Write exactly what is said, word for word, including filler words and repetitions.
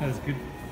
That was good.